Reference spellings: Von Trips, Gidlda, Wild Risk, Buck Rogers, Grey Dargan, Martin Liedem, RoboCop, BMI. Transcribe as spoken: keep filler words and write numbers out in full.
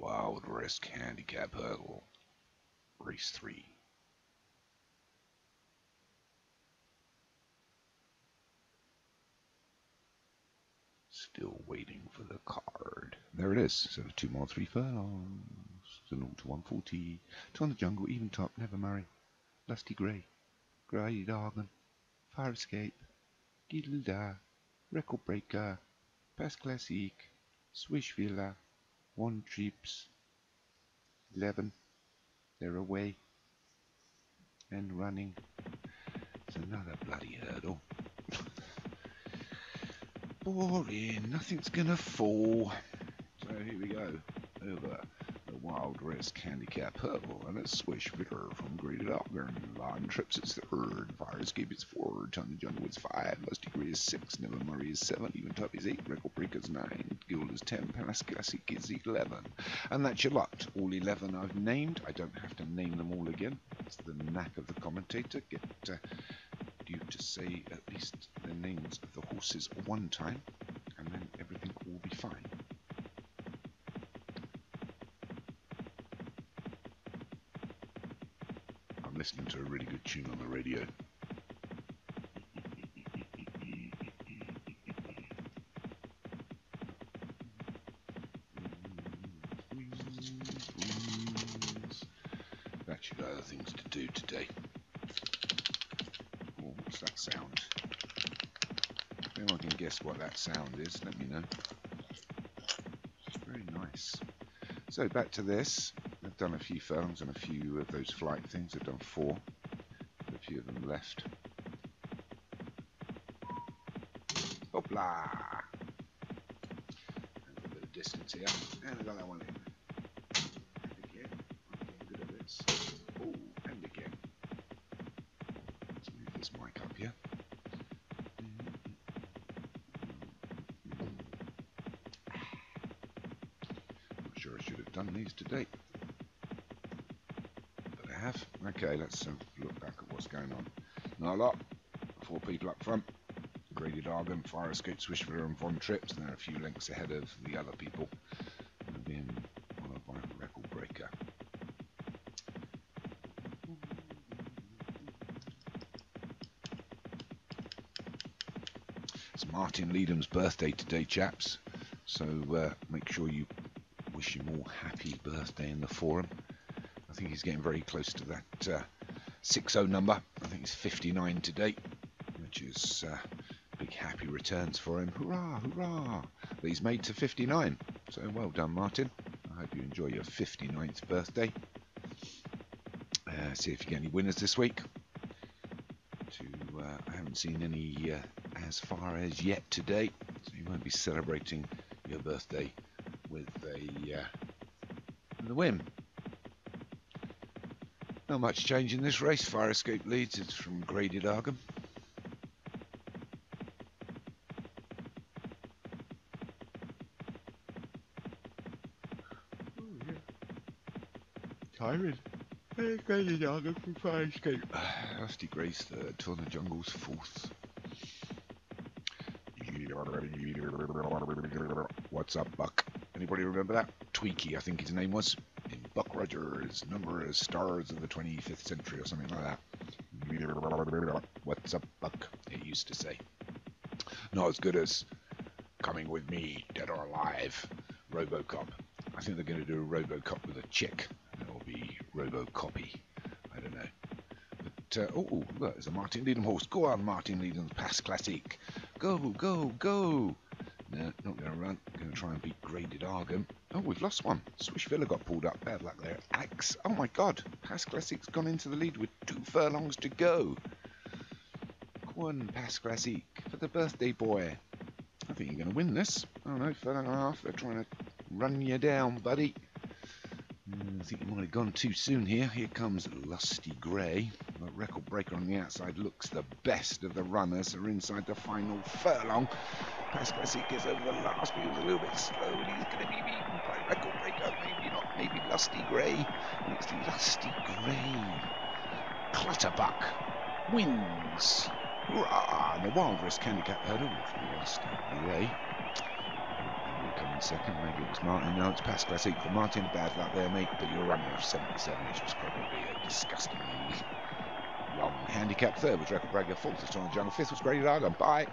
Wild Risk Handicap Hurdle, Race three. Still waiting for the card. There it is. So two more, three furlongs. The nought to one forty. Two on the jungle, even top, never marry. Lusty grey. Grey Dargan. Fire Escape. Gidlda. Record Breaker. Pass Classique. Swish Villa. Von Trips. eleven. They're away. And running. It's another bloody hurdle. Boring. Nothing's gonna fall. So here we go. Over the Wild Risk Handicap Hurdle. And it's Swish Villa from Grey Dargan. Von Trips is third. Fire Escape is forward. Ton the Jungle is five. Lusty Grey is six. Never Murray is seven. Even Top is eight. Record Breaker's nine. Guild is ten, Palace Classic is eleven. And that's your lot. All eleven I've named. I don't have to name them all again. It's the knack of the commentator. Get uh, you to say at least the names of the horses one time, and then everything will be fine. I'm listening to a really good tune on the radio. Actually, got other things to do today. Oh, what's that sound? If anyone can guess what that sound is, let me know. Very nice. So back to this. I've done a few furlongs and a few of those flight things. I've done four. A few of them left. Hopla! And a bit of distance here, and I got that one in. Oh, and again. Let's move this mic up here. Not sure I should have done these today, but I have. Okay, let's uh, look back at what's going on. Not a lot. Four people up front. Grey Dargan, Fire Escape, Swishvilla and Von Trips. And they're a few lengths ahead of the other people. And then followed by Record Breaker. It's Martin Liedem's birthday today, chaps, so uh, make sure you wish him all happy birthday in the forum. I think he's getting very close to that uh, six oh number. I think he's fifty-nine today, which is uh, big happy returns for him. Hurrah, hurrah! But he's made to fifty-nine, so well done, Martin. I hope you enjoy your fifty-ninth birthday. Uh, see if you get any winners this week. To, uh, I haven't seen any... Uh, as far as yet today, so you won't be celebrating your birthday with a, uh, with a win. Not much change in this race. Fire Escape leads. It's from Grey Dargan. Oh, yeah. Tired. Hey, Grey Dargan from Fire Escape. Rusty Grey's third. Two on the Jungle's fourth. What's up, Buck? Anybody remember that? Tweaky, I think his name was. In Buck Rogers, number as stars of the twenty-fifth century or something like that. What's up, Buck? It used to say. Not as good as Coming With Me, Dead or Alive, RoboCop. I think they're going to do a RoboCop with a chick. It'll be RoboCopy. I don't know. But, uh, oh, look, there's a Martin Liedem horse. Go on, Martin Liedem's Pass Classique. Go, go, go! No, not going to run. I'm going to try and beat Grey Dargan. Oh, we've lost one. Swish Villa got pulled up. Bad luck there. Axe. Oh my god. Pass Classic's gone into the lead with two furlongs to go. One Pass Classic for the birthday boy. I think you're going to win this. Oh no, furlong and a half. They're trying to run you down, buddy. Mm, I think you might have gone too soon here. Here comes Lusty Grey. The Record Breaker on the outside looks the best of the runners. They're inside the final furlong. Pass Classic gets over the last, but he was a little bit slow, and he's going to be beaten by Record Breaker. Maybe not. Maybe Lusty Grey. And it's Lusty Grey. Clutterbuck wins. Hurrah! And the Wild Risk Handicap Hurdle from Lusty Grey. Come in second, maybe it was Martin. No, it's pass classic for Martin. Bad luck there, mate, but your run of seventy-seven, which was probably a disgusting wrong handicap. Third was Record Breaker, fourth was John the Jungle, fifth was Grady Largan. Bye.